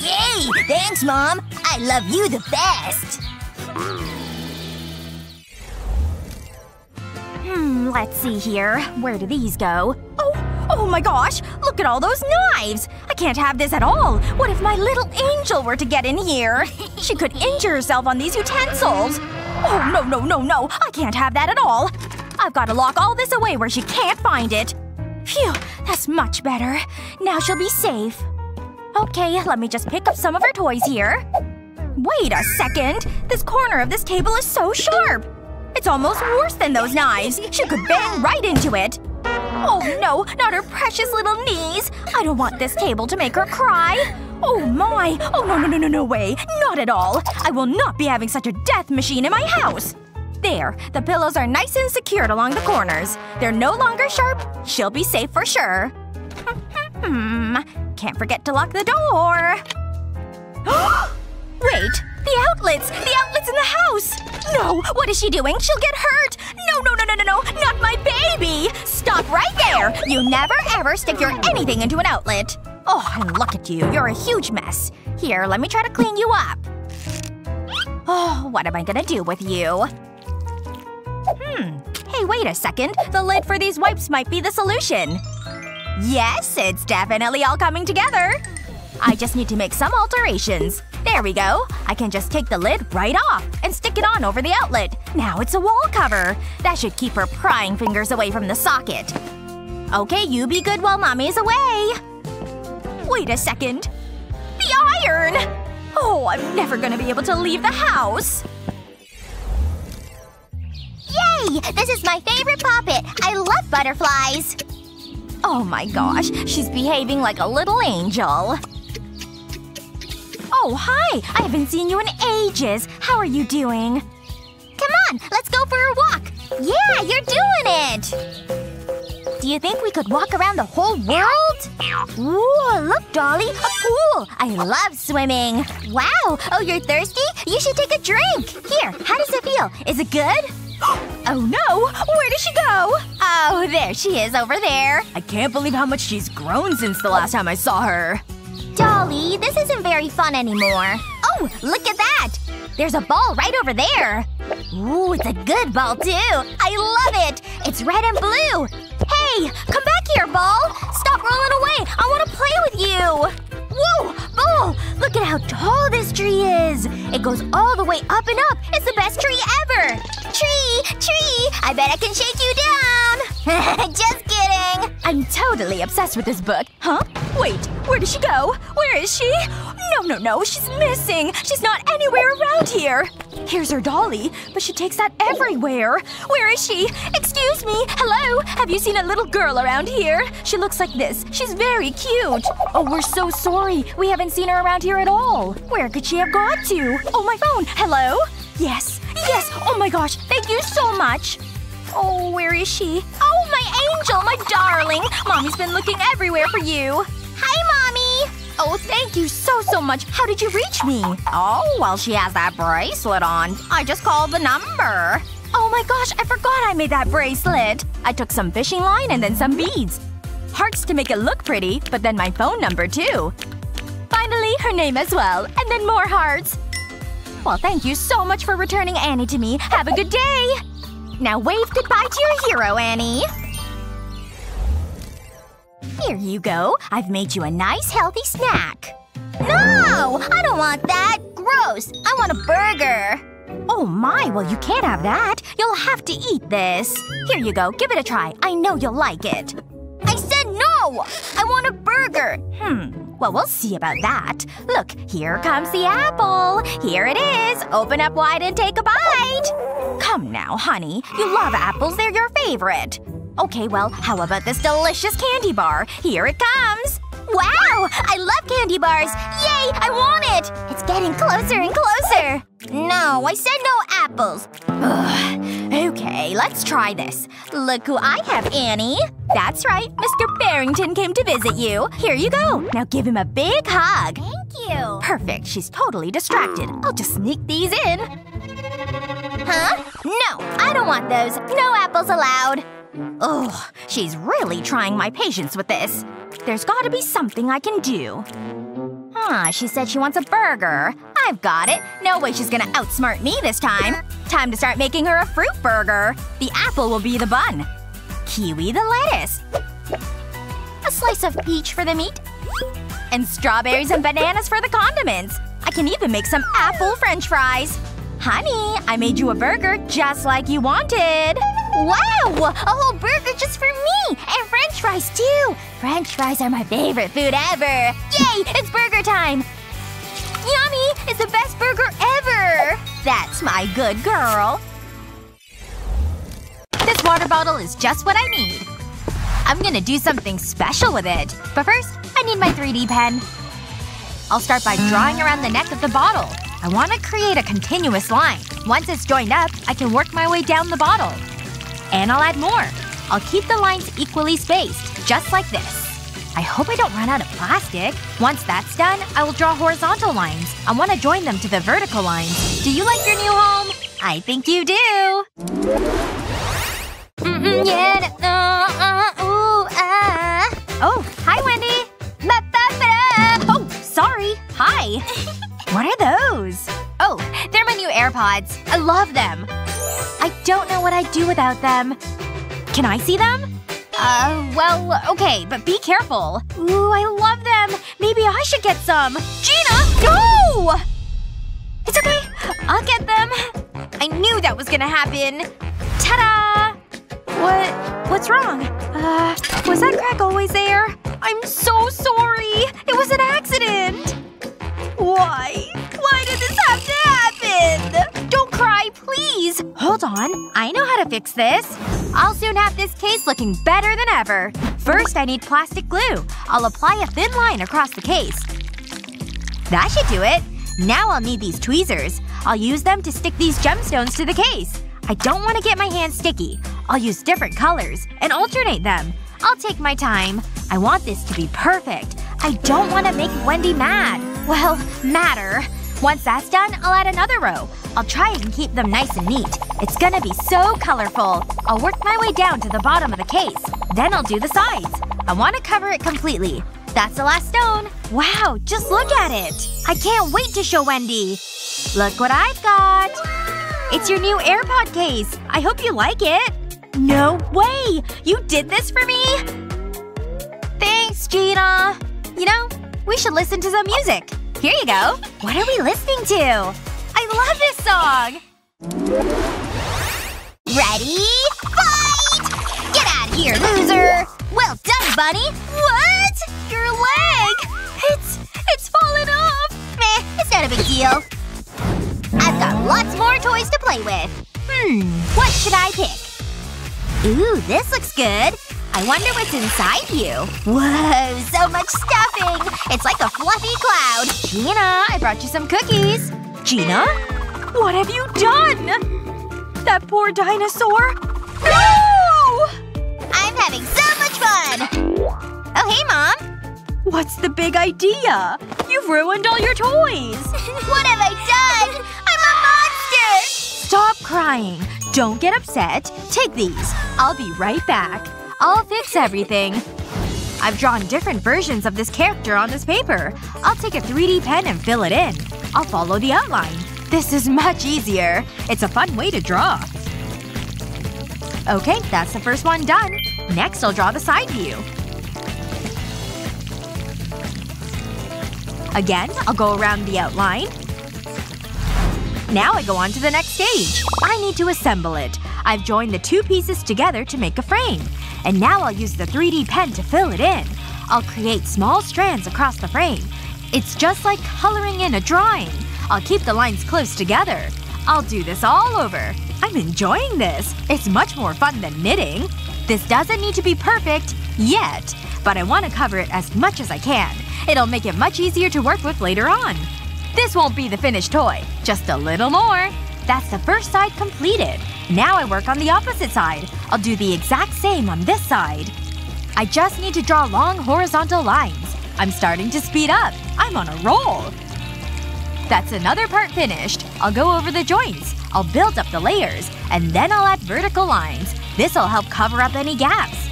Yay! Thanks, Mom! I love you the best! Let's see here. Where do these go? Oh my gosh! Look at all those knives! I can't have this at all! What if my little angel were to get in here? She could injure herself on these utensils! Oh, no, no, no, no! I can't have that at all! I've gotta lock all this away where she can't find it! Phew! That's much better. Now she'll be safe. Okay, let me just pick up some of her toys here. Wait a second! This corner of this table is so sharp! It's almost worse than those knives! She could bang right into it! Oh no, not her precious little knees! I don't want this table to make her cry! Oh my! Oh no, no, no, no, no way! Not at all! I will not be having such a death machine in my house! There. The pillows are nice and secured along the corners. They're no longer sharp. She'll be safe for sure. Can't forget to lock the door. Wait! The outlets! The outlets in the house! No! What is she doing? She'll get hurt! No, no, no, no, no, no! Not my baby! Stop right there! You never ever stick your anything into an outlet. Oh, and look at you. You're a huge mess. Here, let me try to clean you up. Oh, what am I gonna do with you? Hey, wait a second. The lid for these wipes might be the solution. Yes, it's definitely all coming together. I just need to make some alterations. There we go. I can just take the lid right off and stick it on over the outlet. Now it's a wall cover. That should keep her prying fingers away from the socket. Okay, you be good while Mommy is away. Wait a second. iron! Oh, I'm never gonna be able to leave the house! Yay! This is my favorite poppet! I love butterflies! Oh my gosh, she's behaving like a little angel. Oh, hi! I haven't seen you in ages! How are you doing? Come on, let's go for a walk! Yeah, you're doing it! Do you think we could walk around the whole world? Whoa, look, Dolly! A pool! I love swimming! Wow! Oh, you're thirsty? You should take a drink! Here, how does it feel? Is it good? Oh no! Where did she go? Oh, there she is over there. I can't believe how much she's grown since the last time I saw her. Dolly, this isn't very fun anymore. Oh, look at that! There's a ball right over there. Ooh, it's a good ball, too. I love it! It's red and blue. Hey! Come back here, ball! Stop rolling away! I want to play with you! Whoa! Ball! Look at how tall this tree is! It goes all the way up and up! It's the best tree ever! Tree! Tree! I bet I can shake you down! Just kidding! I'm totally obsessed with this book. Huh? Wait. Where did she go? Where is she? No, no, no. She's missing. She's not anywhere around here. Here's her dolly, but she takes that everywhere. Where is she? Excuse me. Hello? Have you seen a little girl around here? She looks like this. She's very cute. Oh, we're so sorry. We haven't seen her around here at all. Where could she have gone to? Oh, my phone. Hello? Yes. Yes. Oh my gosh. Thank you so much. Oh, where is she? Oh, my angel! My darling! Mommy's been looking everywhere for you. Hi, Mommy! Oh, thank you so, so much. How did you reach me? Oh, well, she has that bracelet on. I just called the number. Oh my gosh, I forgot I made that bracelet. I took some fishing line and then some beads. Hearts to make it look pretty, but then my phone number, too. Finally, her name as well. And then more hearts. Well, thank you so much for returning Annie to me. Have a good day! Now wave goodbye to your hero, Annie. Here you go. I've made you a nice healthy snack. No! I don't want that! Gross! I want a burger! Oh my, well you can't have that. You'll have to eat this. Here you go. Give it a try. I know you'll like it. I said no! I want a burger! Well, we'll see about that. Look, here comes the apple. Here it is. Open up wide and take a bite. Come now, honey. You love apples. They're your favorite. Okay, well, how about this delicious candy bar? Here it comes! Wow! I love candy bars! Yay! I want it! It's getting closer and closer! No, I said no apples! Ugh. Okay, let's try this. Look who I have, Annie! That's right, Mr. Barrington came to visit you. Here you go! Now give him a big hug! Thank you! Perfect, she's totally distracted. I'll just sneak these in. Huh? No, I don't want those. No apples allowed. Oh, she's really trying my patience with this. There's gotta be something I can do. Ah, she said she wants a burger. I've got it. No way she's gonna outsmart me this time. Time to start making her a fruit burger. The apple will be the bun. Kiwi the lettuce. A slice of peach for the meat. And strawberries and bananas for the condiments. I can even make some apple french fries. Honey, I made you a burger just like you wanted. Wow! A whole burger just for me! And french fries, too! French fries are my favorite food ever! Yay! It's burger time! Yummy! It's the best burger ever! That's my good girl. This water bottle is just what I need. I'm gonna do something special with it. But first, I need my 3D pen. I'll start by drawing around the neck of the bottle. I want to create a continuous line. Once it's joined up, I can work my way down the bottle. And I'll add more. I'll keep the lines equally spaced, just like this. I hope I don't run out of plastic. Once that's done, I will draw horizontal lines. I want to join them to the vertical lines. Do you like your new home? I think you do! Oh, hi, Wendy! Oh, sorry. Hi. What are those? Oh, they're my new AirPods. I love them. I don't know what I'd do without them. Can I see them? Well, okay, but be careful. Ooh, I love them! Maybe I should get some. Gina! No! It's okay. I'll get them. I knew that was gonna happen. Ta-da! What's wrong? Was that crack always there? I'm so sorry! It was an accident! Why? Why did this have to happen? Don't cry, please. Hold on. I know how to fix this. I'll soon have this case looking better than ever. First, I need plastic glue. I'll apply a thin line across the case. That should do it. Now I'll need these tweezers. I'll use them to stick these gemstones to the case. I don't want to get my hands sticky. I'll use different colors and alternate them. I'll take my time. I want this to be perfect. I don't want to make Wendy mad. Well, matter. Once that's done, I'll add another row. I'll try and keep them nice and neat. It's gonna be so colorful. I'll work my way down to the bottom of the case. Then I'll do the sides. I want to cover it completely. That's the last stone. Wow, just look at it! I can't wait to show Wendy! Look what I've got! It's your new AirPod case! I hope you like it! No way! You did this for me? Thanks, Gina! You know, we should listen to some music. Here you go. What are we listening to? I love this song! Ready? Fight! Get out of here, loser! Well done, bunny! What? Your leg! It's fallen off! Meh, it's not a big deal. I've got lots more toys to play with. What should I pick? Ooh, this looks good. I wonder what's inside you. Whoa, so much stuffing! It's like a fluffy cloud. Gina, I brought you some cookies. Gina? What have you done? That poor dinosaur? No! I'm having so much fun! Oh, hey, Mom. What's the big idea? You've ruined all your toys! What have I done? I'm a monster! Stop crying. Don't get upset. Take these. I'll be right back. I'll fix everything. I've drawn different versions of this character on this paper. I'll take a 3D pen and fill it in. I'll follow the outline. This is much easier. It's a fun way to draw. Okay, that's the first one done. Next, I'll draw the side view. Again, I'll go around the outline. Now I go on to the next stage. I need to assemble it. I've joined the two pieces together to make a frame. And now I'll use the 3D pen to fill it in. I'll create small strands across the frame. It's just like coloring in a drawing. I'll keep the lines close together. I'll do this all over. I'm enjoying this. It's much more fun than knitting. This doesn't need to be perfect yet, but I want to cover it as much as I can. It'll make it much easier to work with later on. This won't be the finished toy. Just a little more. That's the first side completed. Now I work on the opposite side. I'll do the exact same on this side. I just need to draw long horizontal lines. I'm starting to speed up. I'm on a roll. That's another part finished. I'll go over the joints. I'll build up the layers. And then I'll add vertical lines. This'll help cover up any gaps.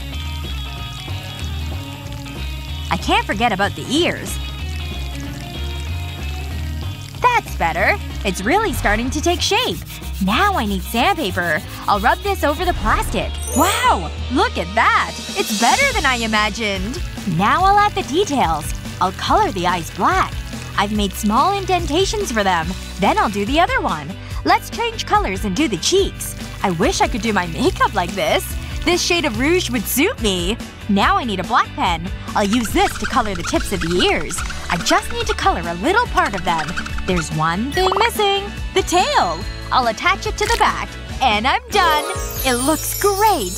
I can't forget about the ears. That's better. It's really starting to take shape. Now I need sandpaper. I'll rub this over the plastic. Wow! Look at that! It's better than I imagined! Now I'll add the details. I'll color the eyes black. I've made small indentations for them. Then I'll do the other one. Let's change colors and do the cheeks. I wish I could do my makeup like this. This shade of rouge would suit me. Now I need a black pen. I'll use this to color the tips of the ears. I just need to color a little part of them. There's one thing missing. The tail! I'll attach it to the back. And I'm done! It looks great!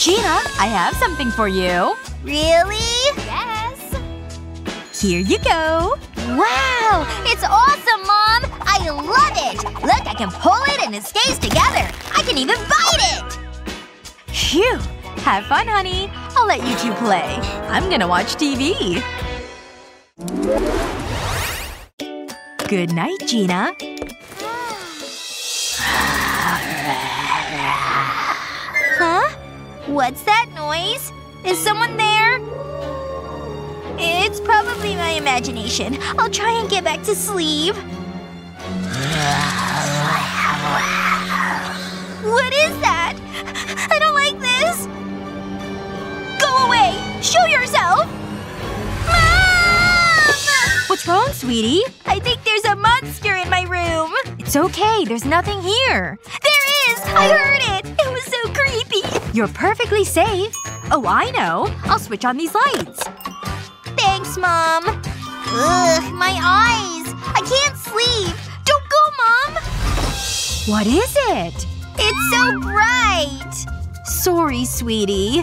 Gina, I have something for you. Really? Yes. Here you go. Wow! It's awesome, Mom! I love it! Look, I can pull it and it stays together! I can even bite it! Phew! Have fun, honey. I'll let you two play. I'm gonna watch TV. Good night, Gina. Huh? What's that noise? Is someone there? It's probably my imagination. I'll try and get back to sleep. What is that? I don't like this! Go away! Show yourself! Mom! What's wrong, sweetie? I think there's a monster in my room. It's okay. There's nothing here. There is! I heard it! It was so creepy! You're perfectly safe. Oh, I know. I'll switch on these lights. Thanks, Mom. Ugh, my eyes! I can't sleep! Don't go, Mom! What is it? It's so bright! Sorry, sweetie.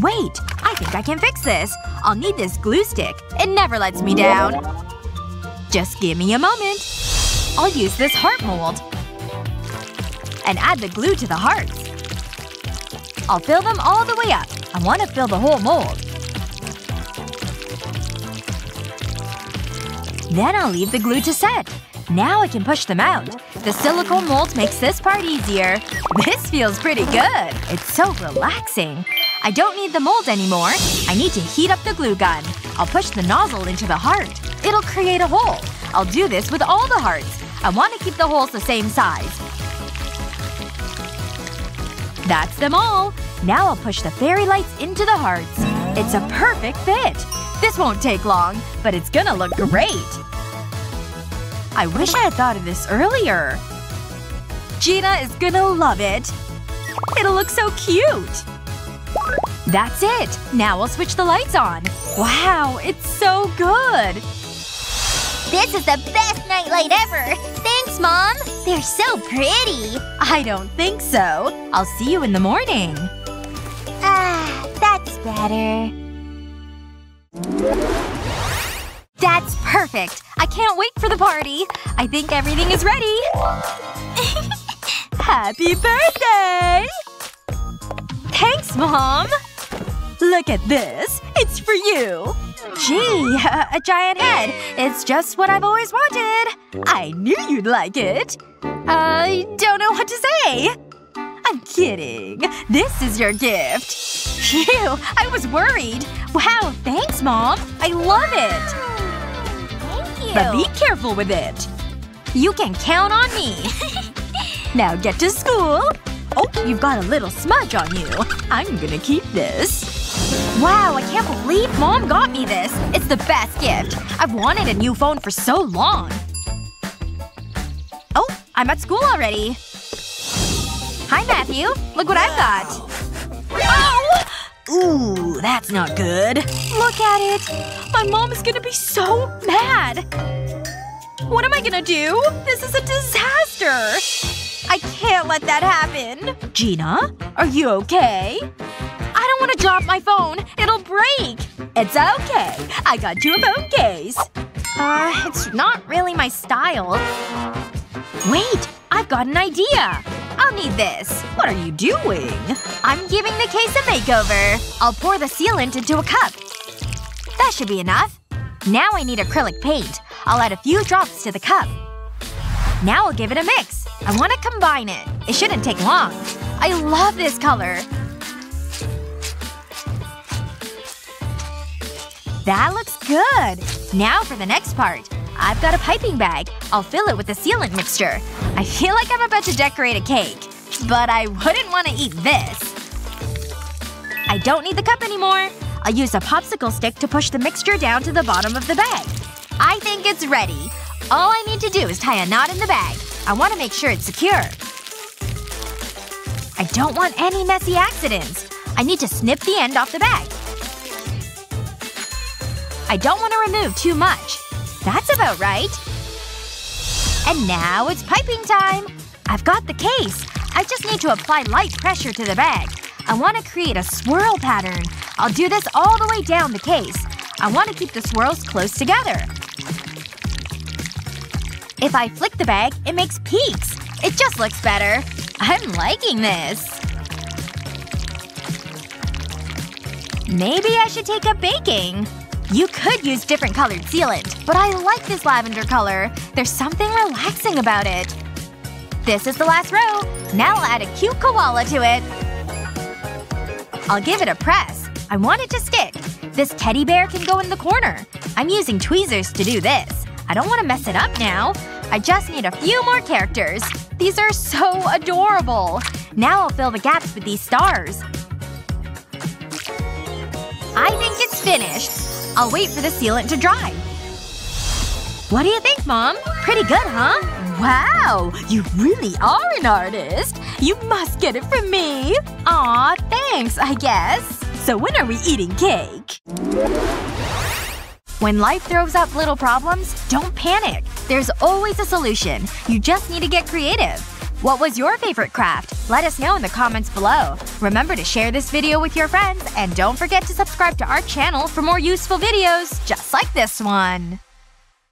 Wait. I think I can fix this. I'll need this glue stick. It never lets me down. Just give me a moment. I'll use this heart mold. And add the glue to the hearts. I'll fill them all the way up. I want to fill the whole mold. Then I'll leave the glue to set. Now I can push them out. The silicone mold makes this part easier. This feels pretty good. It's so relaxing. I don't need the mold anymore. I need to heat up the glue gun. I'll push the nozzle into the heart. It'll create a hole. I'll do this with all the hearts. I want to keep the holes the same size. That's them all. Now I'll push the fairy lights into the hearts. It's a perfect fit. This won't take long, but it's gonna look great. I wish I had thought of this earlier. Gina is gonna love it. It'll look so cute. That's it. Now I'll switch the lights on. Wow, it's so good. This is the best nightlight ever. Thanks, Mom. They're so pretty. I don't think so. I'll see you in the morning. Ah, that's better. That's perfect! I can't wait for the party! I think everything is ready! Happy birthday! Thanks, Mom! Look at this! It's for you! Gee, a giant head! It's just what I've always wanted! I knew you'd like it! I don't know what to say! I'm kidding. This is your gift. Phew! I was worried! Wow, thanks, Mom! I love it! But be careful with it. You can count on me. Now get to school. Oh, you've got a little smudge on you. I'm gonna keep this. Wow, I can't believe Mom got me this. It's the best gift. I've wanted a new phone for so long. Oh, I'm at school already. Hi, Matthew. Look what I've got. Oh! Ooh, that's not good. Look at it! My mom is gonna be so mad! What am I gonna do? This is a disaster! I can't let that happen! Gina? Are you okay? I don't want to drop my phone! It'll break! It's okay. I got you a phone case. It's not really my style. Wait! I've got an idea! I'll need this. What are you doing? I'm giving the case a makeover. I'll pour the sealant into a cup. That should be enough. Now I need acrylic paint. I'll add a few drops to the cup. Now I'll give it a mix. I want to combine it. It shouldn't take long. I love this color. That looks good. Now for the next part. I've got a piping bag. I'll fill it with the sealant mixture. I feel like I'm about to decorate a cake. But I wouldn't want to eat this. I don't need the cup anymore. I'll use a popsicle stick to push the mixture down to the bottom of the bag. I think it's ready. All I need to do is tie a knot in the bag. I want to make sure it's secure. I don't want any messy accidents. I need to snip the end off the bag. I don't want to remove too much. That's about right. And now it's piping time! I've got the case. I just need to apply light pressure to the bag. I want to create a swirl pattern. I'll do this all the way down the case. I want to keep the swirls close together. If I flick the bag, it makes peaks. It just looks better. I'm liking this. Maybe I should take up baking. You could use different colored sealant, but I like this lavender color. There's something relaxing about it. This is the last row. Now I'll add a cute koala to it. I'll give it a press. I want it to stick. This teddy bear can go in the corner. I'm using tweezers to do this. I don't want to mess it up now. I just need a few more characters. These are so adorable. Now I'll fill the gaps with these stars. I think it's finished. I'll wait for the sealant to dry. What do you think, Mom? Pretty good, huh? Wow! You really are an artist! You must get it from me! Aw, thanks, I guess. So when are we eating cake? When life throws up little problems, don't panic. There's always a solution. You just need to get creative. What was your favorite craft? Let us know in the comments below. Remember to share this video with your friends, and don't forget to subscribe to our channel for more useful videos just like this one.